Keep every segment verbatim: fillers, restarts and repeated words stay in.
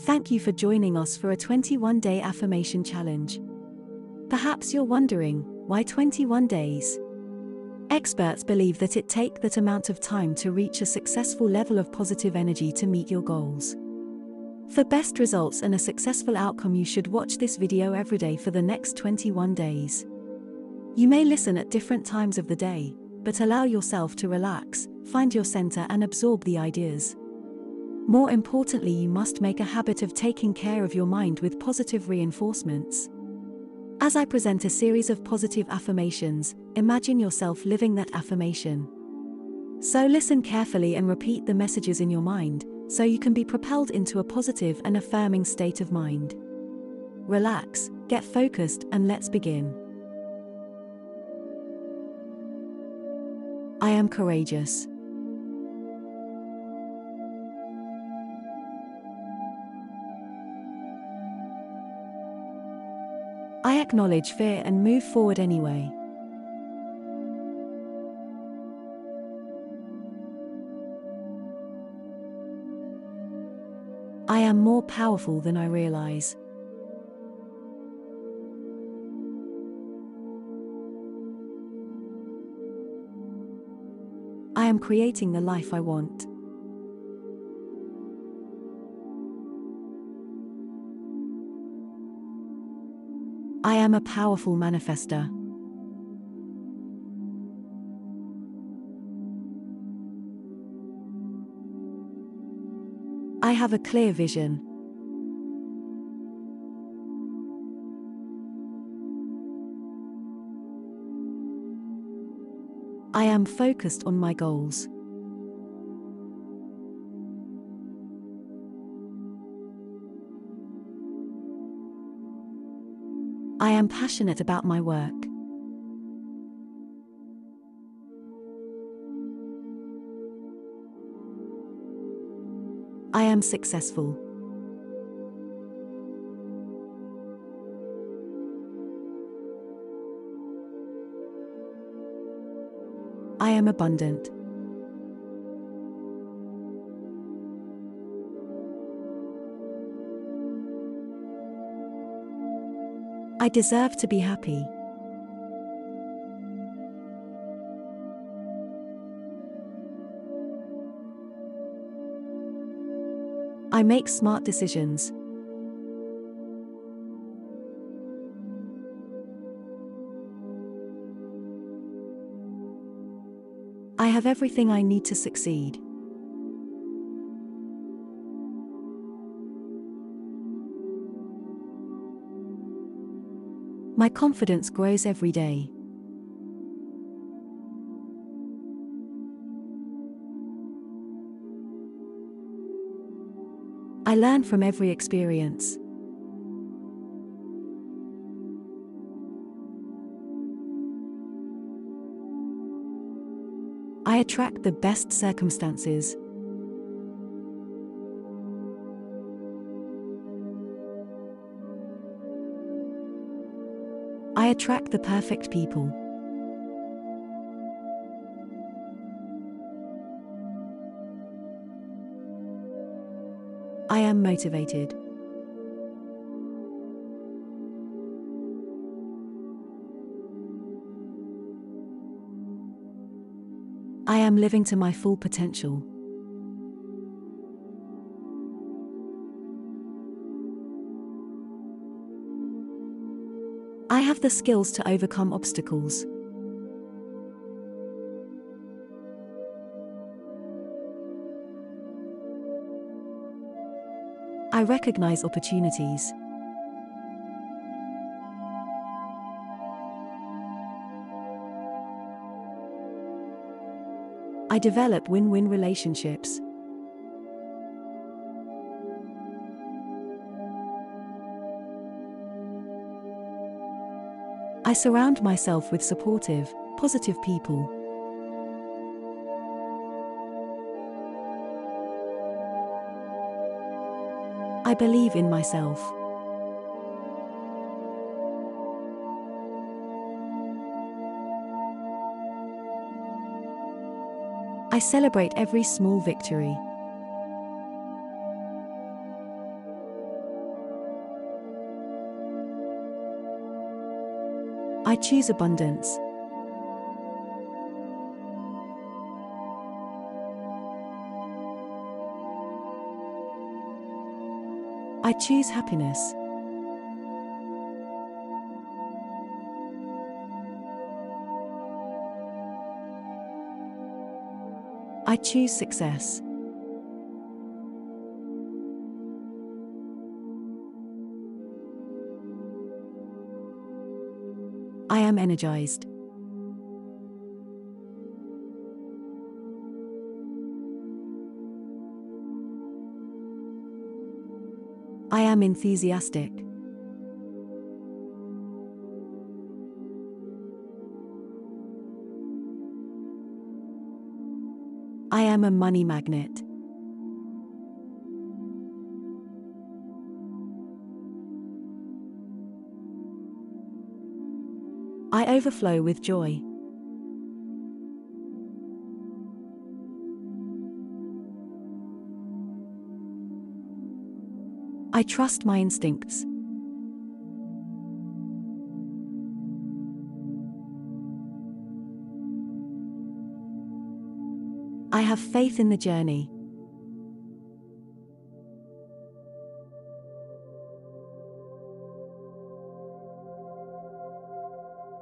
Thank you for joining us for a twenty-one day affirmation challenge. Perhaps you're wondering, why twenty-one days? Experts believe that it takes that amount of time to reach a successful level of positive energy to meet your goals. For best results and a successful outcome, you should watch this video every day for the next twenty-one days. You may listen at different times of the day, but allow yourself to relax, find your center and absorb the ideas. More importantly, you must make a habit of taking care of your mind with positive reinforcements. As I present a series of positive affirmations, imagine yourself living that affirmation. So listen carefully and repeat the messages in your mind, so you can be propelled into a positive and affirming state of mind. Relax, get focused, and let's begin. I am courageous. I acknowledge fear and move forward anyway. I am more powerful than I realize. I am creating the life I want. I am a powerful manifester. I have a clear vision. I am focused on my goals. I am passionate about my work. I am successful. I am abundant. I deserve to be happy. I make smart decisions. I have everything I need to succeed. My confidence grows every day. I learn from every experience. I attract the best circumstances. I attract the perfect people. I am motivated. I am living to my full potential. I have the skills to overcome obstacles. I recognize opportunities. I develop win-win relationships. I surround myself with supportive, positive people. I believe in myself. I celebrate every small victory. I choose abundance. I choose happiness. I choose success. I am energized. I am enthusiastic. I am a money magnet. I overflow with joy. I trust my instincts. I have faith in the journey.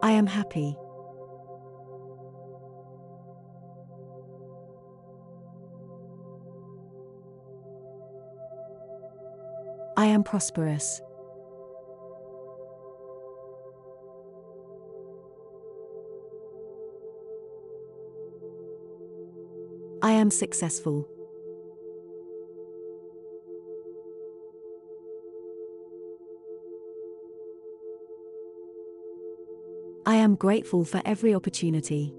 I am happy. I am prosperous. I am successful. I am grateful for every opportunity.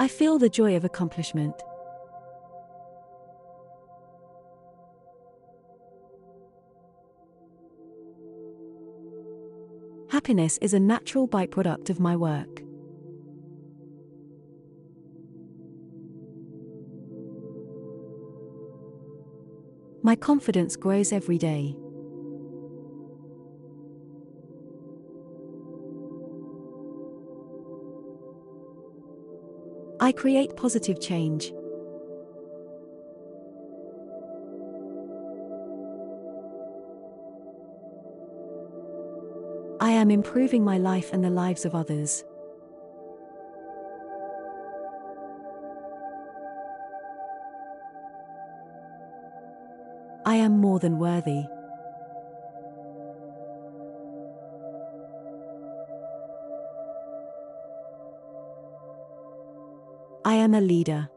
I feel the joy of accomplishment. Happiness is a natural byproduct of my work. My confidence grows every day. I create positive change. I am improving my life and the lives of others. I am more than worthy. I am a leader.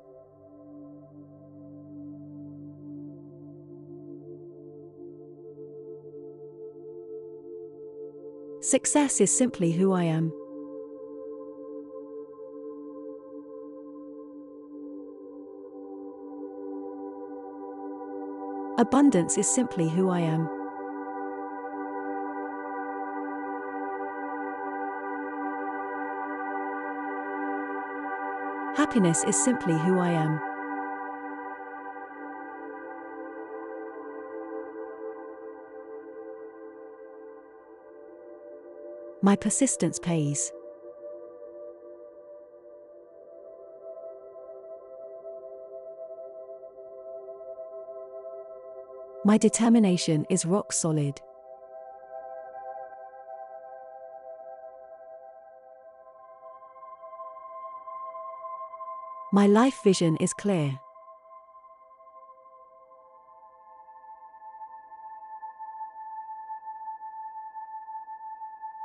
Success is simply who I am. Abundance is simply who I am. Happiness is simply who I am. My persistence pays. My determination is rock solid. My life vision is clear.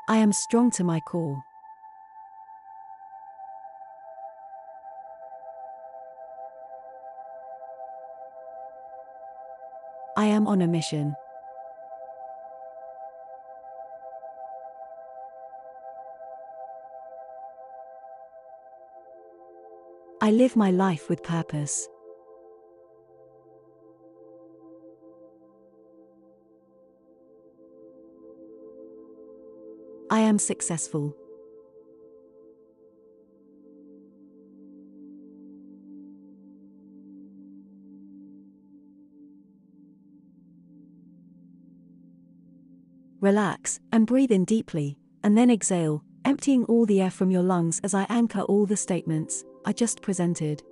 I am strong to my core. I am on a mission. I live my life with purpose. I am successful. relax, and breathe in deeply, and then exhale, emptying all the air from your lungs as I anchor all the statements I just presented.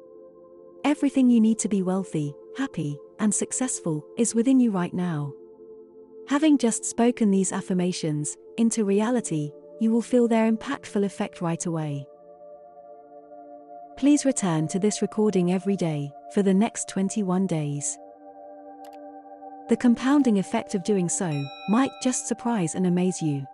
Everything you need to be wealthy, happy, and successful is within you right now. Having just spoken these affirmations into reality, you will feel their impactful effect right away. Please return to this recording every day for the next twenty-one days. The compounding effect of doing so might just surprise and amaze you.